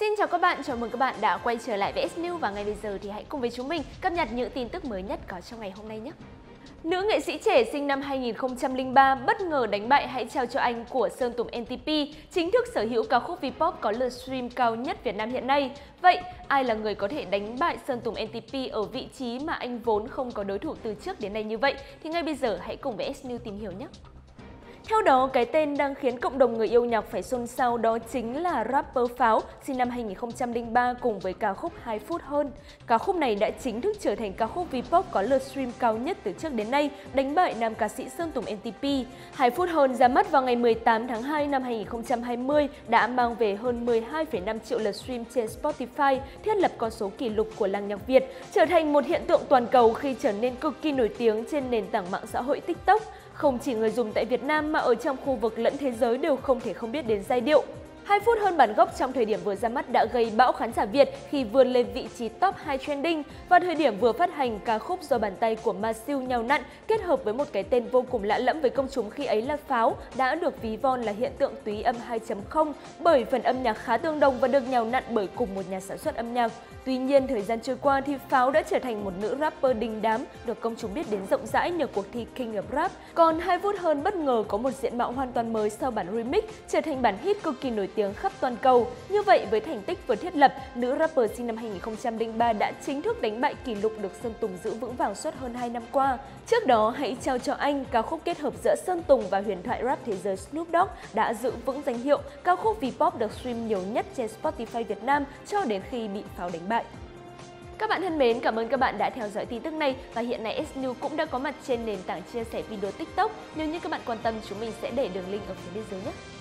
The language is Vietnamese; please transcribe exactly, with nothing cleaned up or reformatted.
Xin chào các bạn, chào mừng các bạn đã quay trở lại với S News và ngay bây giờ thì hãy cùng với chúng mình cập nhật những tin tức mới nhất có trong ngày hôm nay nhé. Nữ nghệ sĩ trẻ sinh năm hai nghìn không trăm linh ba bất ngờ đánh bại Hãy trao cho anh của Sơn Tùng em tê pê, chính thức sở hữu ca khúc V-pop có lượt stream cao nhất Việt Nam hiện nay. Vậy, ai là người có thể đánh bại Sơn Tùng em tê pê ở vị trí mà anh vốn không có đối thủ từ trước đến nay như vậy? Thì ngay bây giờ hãy cùng với S News tìm hiểu nhé! Theo đó, cái tên đang khiến cộng đồng người yêu nhạc phải xôn xao đó chính là rapper Pháo, sinh năm hai nghìn không trăm linh ba cùng với ca khúc Hai Phút Hơn. Ca khúc này đã chính thức trở thành ca khúc V-pop có lượt stream cao nhất từ trước đến nay, đánh bại nam ca sĩ Sơn Tùng em tê pê. Hai Phút Hơn ra mắt vào ngày mười tám tháng hai năm hai nghìn không trăm hai mươi đã mang về hơn mười hai phẩy năm triệu lượt stream trên Spotify, thiết lập con số kỷ lục của làng nhạc Việt, trở thành một hiện tượng toàn cầu khi trở nên cực kỳ nổi tiếng trên nền tảng mạng xã hội TikTok. Không chỉ người dùng tại Việt Nam mà ở trong khu vực lẫn thế giới đều không thể không biết đến giai điệu. Hai Phút Hơn bản gốc trong thời điểm vừa ra mắt đã gây bão khán giả Việt khi vươn lên vị trí top hai trending. Và thời điểm vừa phát hành, ca khúc do bàn tay của Masiu nhào nặn kết hợp với một cái tên vô cùng lạ lẫm với công chúng khi ấy là Pháo đã được ví von là hiện tượng túy âm hai chấm không bởi phần âm nhạc khá tương đồng và được nhào nặn bởi cùng một nhà sản xuất âm nhạc. Tuy nhiên, thời gian trôi qua thì Pháo đã trở thành một nữ rapper đình đám được công chúng biết đến rộng rãi nhờ cuộc thi King of Rap. Còn Hai Phút Hơn bất ngờ có một diện mạo hoàn toàn mới sau bản remix, trở thành bản hit cực kỳ nổi tiếng khắp toàn cầu. Như vậy, với thành tích vừa thiết lập, nữ rapper sinh năm hai nghìn không trăm linh ba đã chính thức đánh bại kỷ lục được Sơn Tùng giữ vững vàng suốt hơn hai năm qua. Trước đó, Hãy trao cho anh, ca khúc kết hợp giữa Sơn Tùng và huyền thoại rap thế giới Snoop Dogg đã giữ vững danh hiệu ca khúc V-pop được stream nhiều nhất trên Spotify Việt Nam cho đến khi bị Pháo đánh bại. Các bạn thân mến, cảm ơn các bạn đã theo dõi tin tức này và hiện nay S News cũng đã có mặt trên nền tảng chia sẻ video TikTok. Nếu như các bạn quan tâm, chúng mình sẽ để đường link ở phía bên dưới nhé.